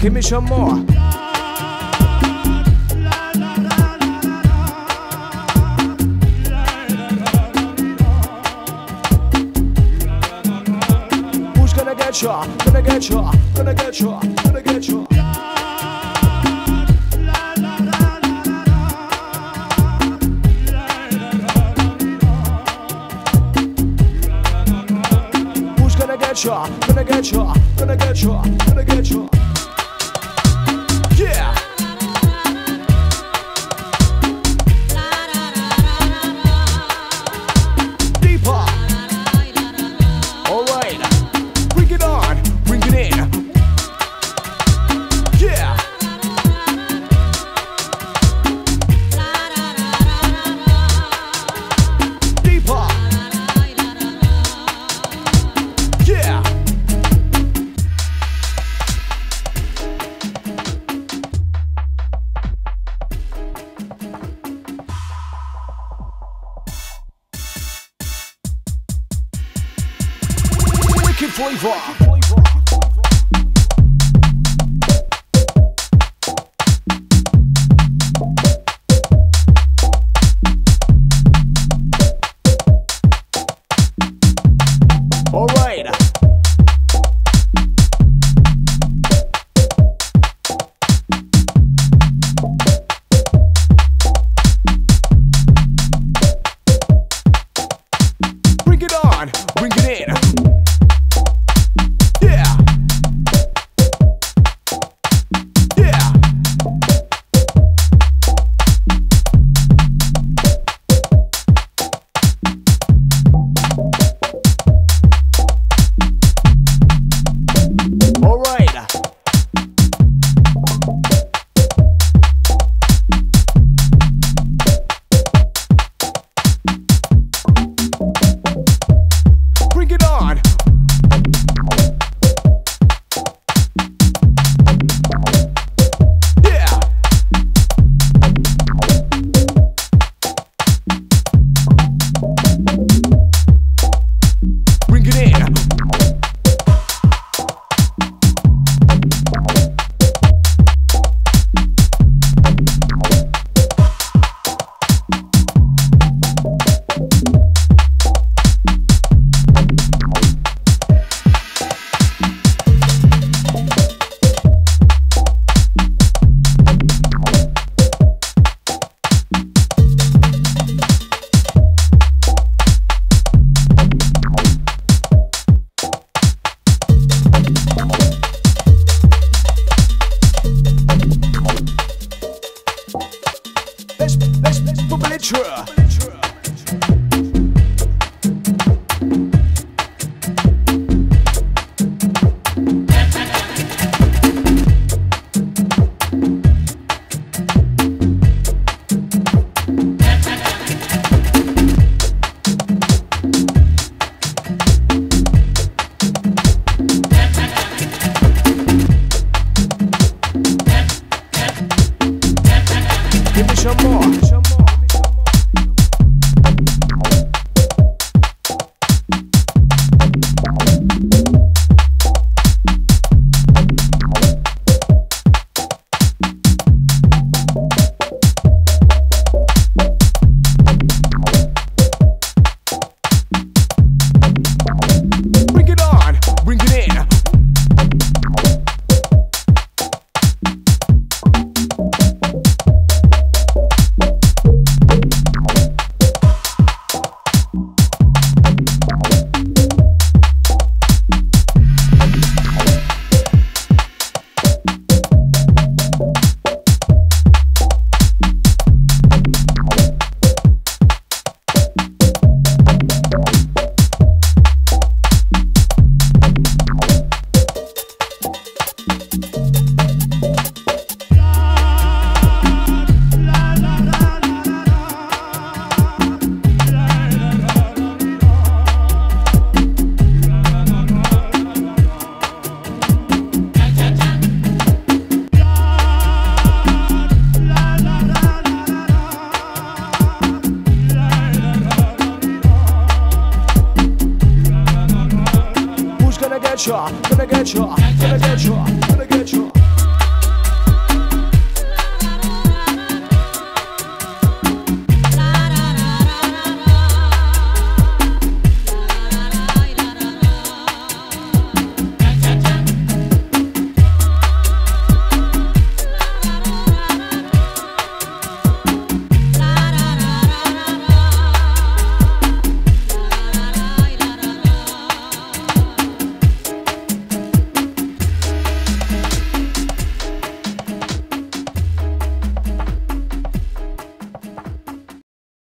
Give me some more. Who's gonna get ya? Gonna get ya? Gonna get ya? Gonna get ya? Who's gonna get ya? Gonna get ya? Gonna get ya? Gonna get ya? Yeah! Deeper! Alright! Bring it on! Bring it in! Yeah! Deeper! Yeah! Flavor. ya, gonna get ya, gonna get ya.